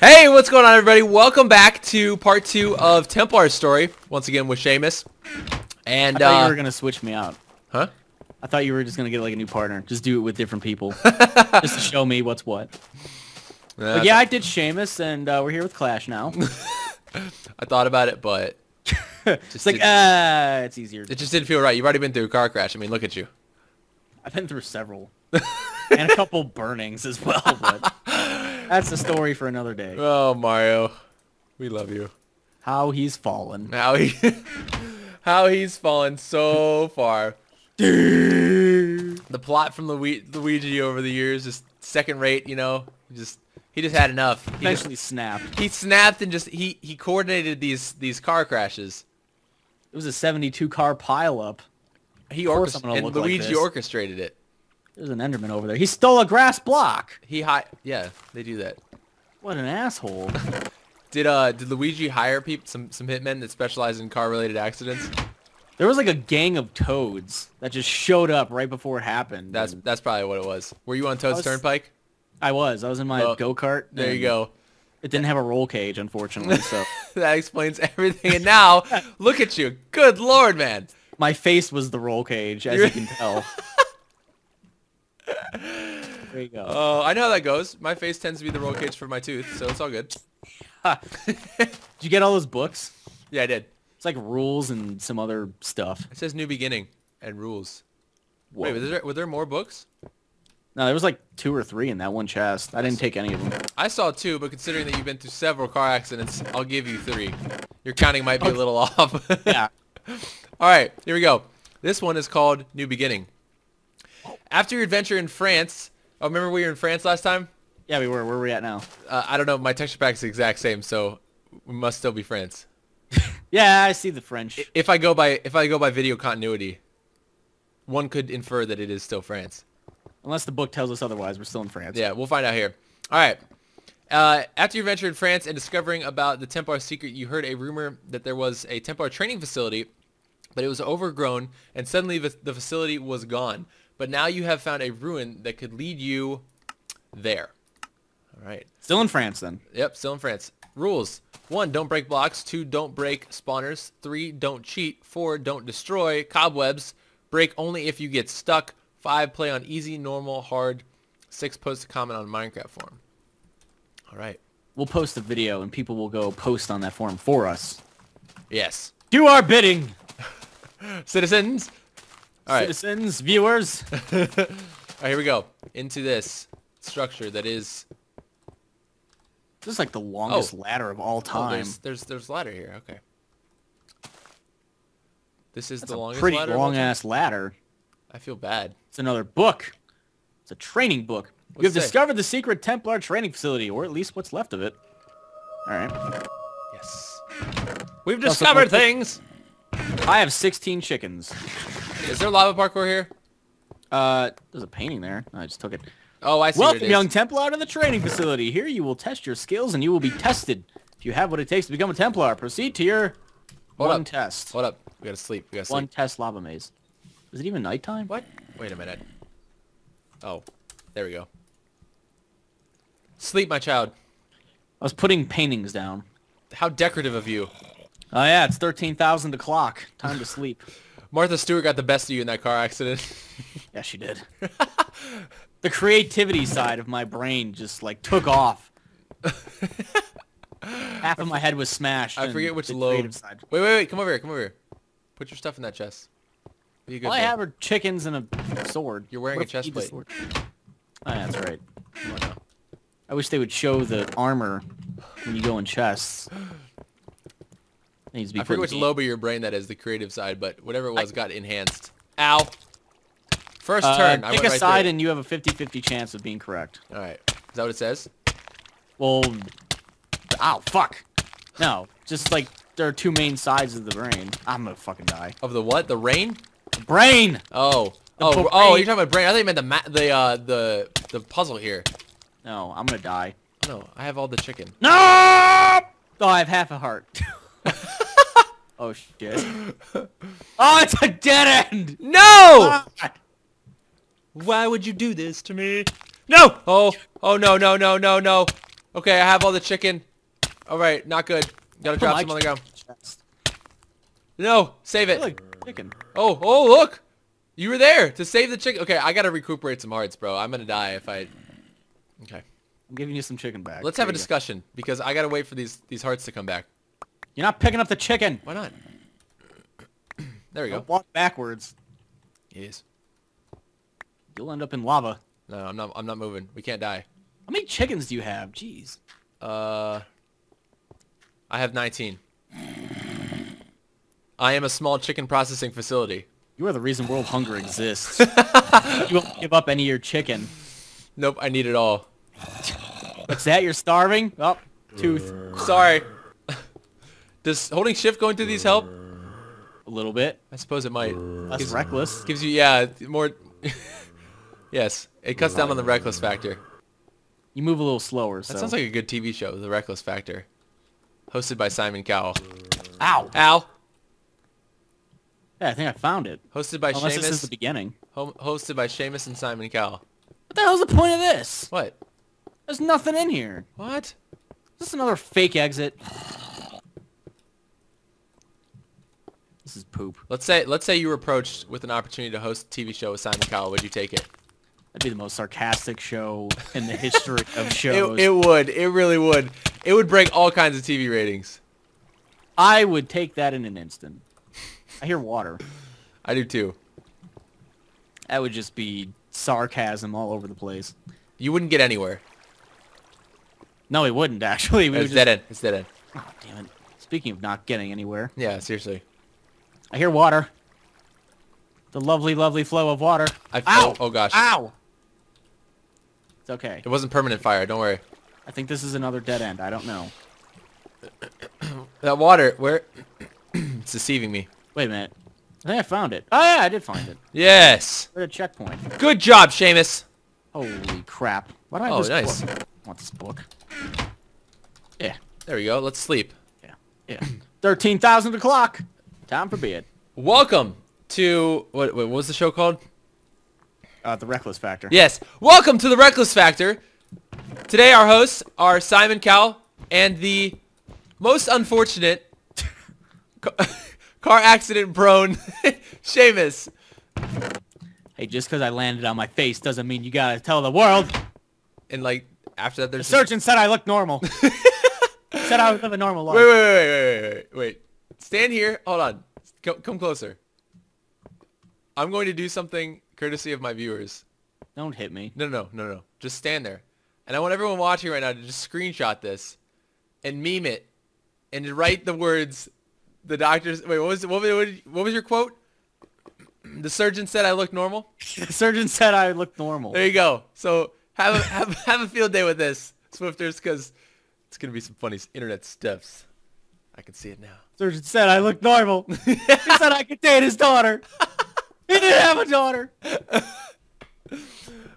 Hey, what's going on, everybody? Welcome back to part 2 of Templar's story, once again with Seamus. And I thought you were gonna switch me out. Huh? I thought you were just gonna get like a new partner. Just do it with different people, just to show me what's what. But yeah, I did Seamus, and we're here with Clash now. I thought about it, but it's like it's easier. It just didn't feel right. You've already been through a car crash. I mean, look at you. I've been through several, and a couple burnings as well. But that's a story for another day. Oh, Mario, we love you. How he's fallen. How he's fallen so far. The plot from Luigi over the years is second rate. You know, he just had enough. He eventually snapped. He snapped and just he coordinated these car crashes. It was a 72 car pileup. He orchestrated, and Luigi orchestrated it. There's an Enderman over there. He stole a grass block. Yeah, they do that. What an asshole. Did Luigi hire some hitmen that specialize in car-related accidents? There was like a gang of toads that just showed up right before it happened. That's probably what it was. Were you on Toad's Turnpike? I was in my go-kart. There you go. It didn't have a roll cage, unfortunately. So that explains everything. And now, look at you. Good lord, man. My face was the roll cage, as you can tell. There you go. Oh, I know how that goes. My face tends to be the roll cage for my tooth, so it's all good. Did you get all those books? Yeah, I did. It's like rules and some other stuff. It says new beginning and rules. Whoa. Wait, were there more books? No, there was like 2 or 3 in that one chest. I didn't take any of them. I saw 2, but considering that you've been through several car accidents, I'll give you 3. Your counting might be a little off. Yeah. All right, here we go. This one is called New Beginning. After your adventure in France, oh, remember we were in France last time? Yeah, we were. Where are we at now? I don't know. My texture pack is the exact same, so we must still be friends. Yeah, I see the French. If I go by video continuity, one could infer that it is still France. Unless the book tells us otherwise, we're still in France. Yeah, we'll find out here. All right. After your adventure in France and discovering about the Templar secret, you heard a rumor that there was a Templar training facility, but it was overgrown, and suddenly the facility was gone. But now you have found a ruin that could lead you there. All right. Still in France, then. Yep, still in France. Rules. 1, don't break blocks. 2, don't break spawners. 3, don't cheat. 4, don't destroy cobwebs. Break only if you get stuck. 5, play on easy, normal, hard. 6, post a comment on Minecraft forum. All right. We'll post a video, and people will go post on that forum for us. Yes. Do our bidding. Citizens. All right. Citizens, viewers. All right, here we go. Into this structure that is... This is like the longest ladder of all time. Oh, there's ladder here. Okay. This is the longest ladder. Pretty long-ass ladder. I feel bad. It's another book. It's a training book. You have discovered the secret Templar training facility, or at least what's left of it. All right. Yes. We've discovered things. I have 16 chickens. Is there lava parkour here? There's a painting there. I just took it. Oh, I see. Welcome, young Templar, to the training facility. Here you will test your skills, and you will be tested. If you have what it takes to become a Templar, proceed to your test. Hold up. We gotta sleep. One test lava maze. Is it even nighttime? What? Wait a minute. Oh, there we go. Sleep, my child. I was putting paintings down. How decorative of you. Oh yeah, it's 13,000 o'clock. Time to sleep. Martha Stewart got the best of you in that car accident. Yeah, she did. The creativity side of my brain just like took off. Half of my head was smashed. I forget which lobe. Side. Wait. Come over here. Put your stuff in that chest. Be a good I have are chickens and a sword. You're wearing a chest plate. Oh, yeah, that's right. Oh, no. I wish they would show the armor when you go in chests. I forget which lobe of your brain that is, the creative side, but whatever it was got enhanced. Ow! First turn, I went right side and you have a 50-50 chance of being correct. Alright. Is that what it says? Well... Ow, fuck! No, just like, there are 2 main sides of the brain. I'm gonna fucking die. Of the what? The rain? The brain! Oh. Oh, you're talking about brain. I thought you meant the puzzle here. No, I'm gonna die. No, I have all the chicken. No! Oh, I have half a heart. Oh shit. Oh, it's a dead end! No! God. Why would you do this to me? No! Oh no. Okay, I have all the chicken. Alright, not good. Gotta drop some on the ground. No, save it. Like chicken. Oh, oh, look! You were there to save the chicken. Okay, I gotta recuperate some hearts, bro. I'm gonna die if I... Okay. I'm giving you some chicken back. Let's have a discussion, because I gotta wait for these hearts to come back. You're not picking up the chicken! Why not? There we go. Don't walk backwards. Yes. You'll end up in lava. No, I'm not moving. We can't die. How many chickens do you have? Jeez. I have 19. I am a small chicken processing facility. You are the reason world hunger exists. You won't give up any of your chicken. Nope, I need it all. What's that? You're starving? Oh, tooth. Sorry. Does holding shift going through these help? A little bit. I suppose it might. That's reckless. Gives you, yeah, more... Yes, it cuts down on the reckless factor. You move a little slower, so... That sounds like a good TV show, The Reckless Factor. Hosted by Simon Cowell. Ow! Ow! Yeah, I think I found it. Hosted by Seamus. Unless this is the beginning. Hosted by Seamus and Simon Cowell. What the hell's the point of this? What? There's nothing in here. What? Is this another fake exit? This is poop. Let's say you were approached with an opportunity to host a TV show with Simon Cowell. Would you take it? That'd be the most sarcastic show in the history of shows. It would. It really would. It would break all kinds of TV ratings. I would take that in an instant. I hear water. I do too. That would just be sarcasm all over the place. You wouldn't get anywhere. No, it wouldn't, actually. It's dead end. It's dead end. Oh, damn it. Speaking of not getting anywhere. Yeah, seriously. I hear water. The lovely, lovely flow of water. Ow! Oh, gosh. Ow! It's okay. It wasn't permanent fire. Don't worry. I think this is another dead end. I don't know. That water, where... It's deceiving me. Wait a minute. I think I found it. Oh, yeah, I did find it. Yes! We're at a checkpoint. Good job, Seamus! Holy crap. Why do I have this book? I want this book. Yeah. There we go. Let's sleep. Yeah. Yeah. 13,000 o'clock. Time for bed. Welcome to... What was the show called? The Reckless Factor. Yes. Welcome to The Reckless Factor. Today our hosts are Simon Cowell and the most unfortunate... car accident prone Seamus. Hey, just because I landed on my face doesn't mean you gotta tell the world. And like after that, there's the surgeon said I looked normal. Said I would live a normal life. Wait. Stand here. Hold on. Come closer. I'm going to do something courtesy of my viewers. Don't hit me. No. Just stand there. And I want everyone watching right now to just screenshot this, and meme it, and to write the words. The doctor's... Wait, what was your quote? The surgeon said I looked normal? The surgeon said I looked normal. There you go. So have a field day with this, Swifters, because it's going to be some funny internet stuffs. I can see it now. Surgeon said I looked normal. He said I could date his daughter. He didn't have a daughter.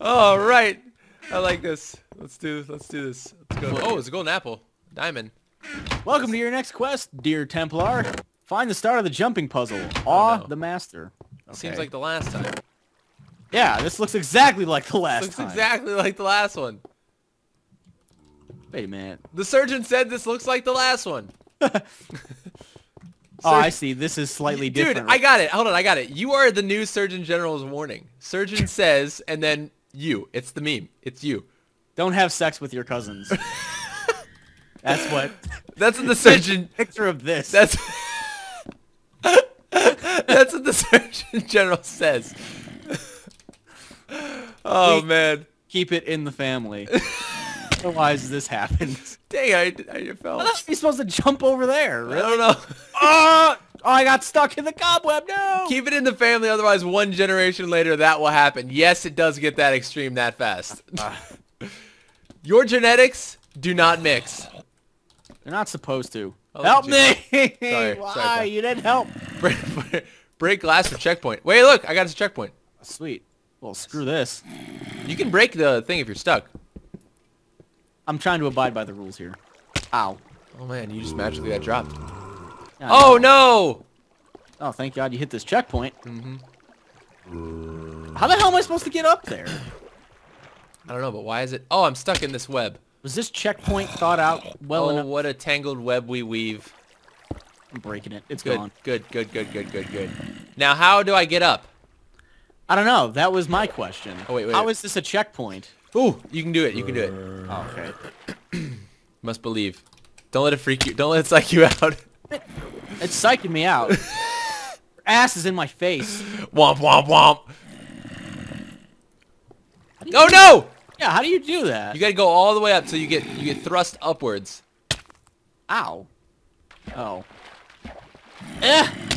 All right. I like this. Let's do this. Let's go. Oh, it's a golden apple. Diamond. Welcome to your next quest, dear Templar. Find the start of the jumping puzzle. Awe the master. Okay. Seems like the last time. Yeah, this looks exactly like the last time. Looks exactly like the last one. Wait a minute. The surgeon said this looks like the last one. Oh, I see. This is slightly different. Dude, I got it. Hold on, I got it. You are the new Surgeon General's warning. Surgeon says, and then you. It's the meme. It's you. Don't have sex with your cousins. That's what the surgeon... Picture of this. That's what the Surgeon General says. Oh, man. Keep it in the family. Otherwise, this happens. Dang, I fell. I thought you were supposed to jump over there. Really? I don't know. Oh, I got stuck in the cobweb. No. Keep it in the family. Otherwise, one generation later, that will happen. Yes, it does get that extreme that fast. Your genetics do not mix. They're not supposed to. Help me! Sorry, why? Sorry, you didn't help. Break glass for checkpoint. Wait, look, I got a checkpoint. Sweet. Well, screw this. You can break the thing if you're stuck. I'm trying to abide by the rules here. Ow. Oh, man, you just magically got dropped. Yeah, no! Oh, thank God you hit this checkpoint. Mm-hmm. How the hell am I supposed to get up there? I don't know, but why is it... Oh, I'm stuck in this web. Was this checkpoint thought out well enough? Oh, what a tangled web we weave. I'm breaking it. It's gone. Good. Now, how do I get up? I don't know. That was my question. Oh, wait, wait. How is this a checkpoint? Ooh, you can do it. You can do it. Oh, okay. Must believe. Don't let it freak you. Don't let it psych you out. It's psyching me out. Her ass is in my face. Womp, womp, womp. Oh, no! Yeah, how do you do that? You gotta go all the way up so you get thrust upwards. Ow. Oh. Eh!